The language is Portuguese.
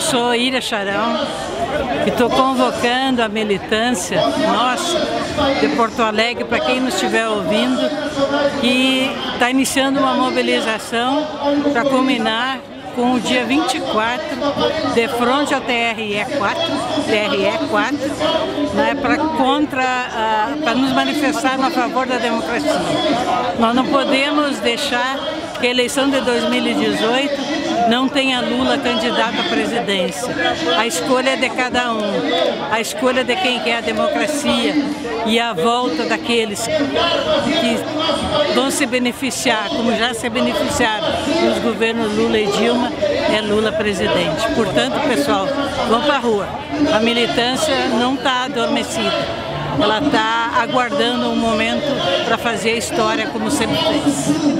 eu sou Ilha Charão e estou convocando a militância nossa de Porto Alegre, para quem nos estiver ouvindo, que está iniciando uma mobilização para culminar com o dia 24, de frente ao TRE4, né, para nos manifestar a favor da democracia. Nós não podemos deixar que a eleição de 2018 não tenha Lula candidato à presidência. A escolha é de cada um, a escolha de quem quer a democracia e a volta daqueles que vão se beneficiar, como já se beneficiaram nos governos Lula e Dilma, é Lula presidente. Portanto, pessoal, vamos para a rua. A militância não está adormecida. Ela está aguardando um momento para fazer a história como sempre fez.